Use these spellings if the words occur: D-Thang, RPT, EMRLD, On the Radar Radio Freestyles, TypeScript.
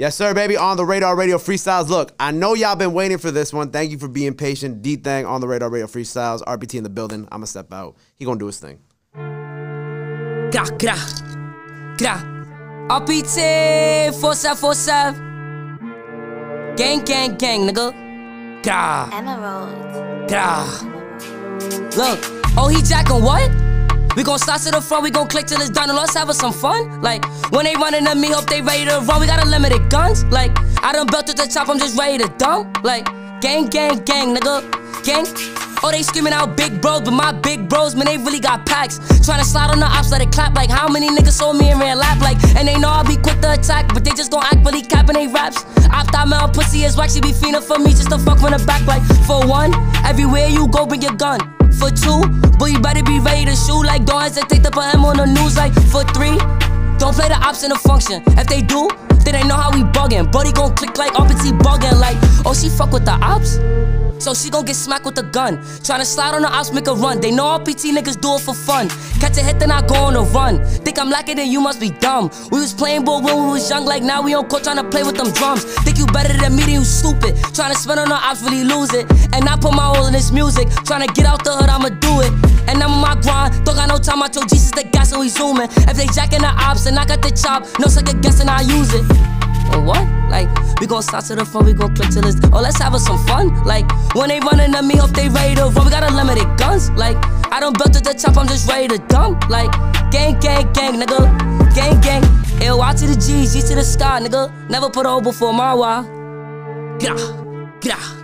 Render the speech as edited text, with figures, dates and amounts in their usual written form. Yes, sir, baby. On the Radar Radio Freestyles. Look, I know y'all been waiting for this one. Thank you for being patient. D-Thang, On the Radar Radio Freestyles. RPT in the building. I'm going to step out. He going to do his thing. Gra, gra, gra. RPT, 4747. Gang, gang, gang, nigga. Gra. EMRLD. Gra. Look, oh, he jacking what? We gon' slice to the front, we gon' click till it's done, and let's have us some fun. Like, when they running at me, hope they ready to run. We got unlimited guns. Like, I done belted the top, I'm just ready to dump. Like, gang, gang, gang, nigga, gang. Oh, they screaming out big bros, but my big bros, man, they really got packs. Tryna slide on the ops, let it clap. Like, how many niggas sold me and ran lap? Like, and they know I'll be quick to attack, but they just gon' act really capping they raps. I thought my pussy is wax, she be fiending for me just to fuck from the back. Like, for one, everywhere you go, bring your gun. For two, boy, you better be ready to shoot. Like, don't hesitate to put him on the news. Like, for three, don't play the ops in the function. If they do, then they know how we buggin'. Brody gon' click like RPT buggin'. Like, oh, she fuck with the ops? So she gon' get smacked with a gun. Tryna slide on the ops, make a run. They know RPT niggas do it for fun. Catch a hit, then I go on a run. Think I'm lacking, then you must be dumb. We was playing ball when we was young. Like, now we on court tryna play with them drums. Think you better than me, then you stupid. Tryna spin on the ops, really lose it. And I put my all in this music. Tryna get out the hood, I'ma do it. And I'm on my grind. Don't got no time, I told Jesus the gas, so he zoomin'. If they jacking the ops, and I got the chop, no second guessing, I use it. Or what? Like, we gon' start to the front, we gon' click to this. Oh, let's have us some fun. Like, when they running at me, hope they ready to run. We got unlimited guns. Like, I done built to the top, I'm just ready to dump. Like, gang, gang, gang, nigga. Gang, gang. LY to the G, G to the sky, nigga. Never put a hole before my why. Grah, grah.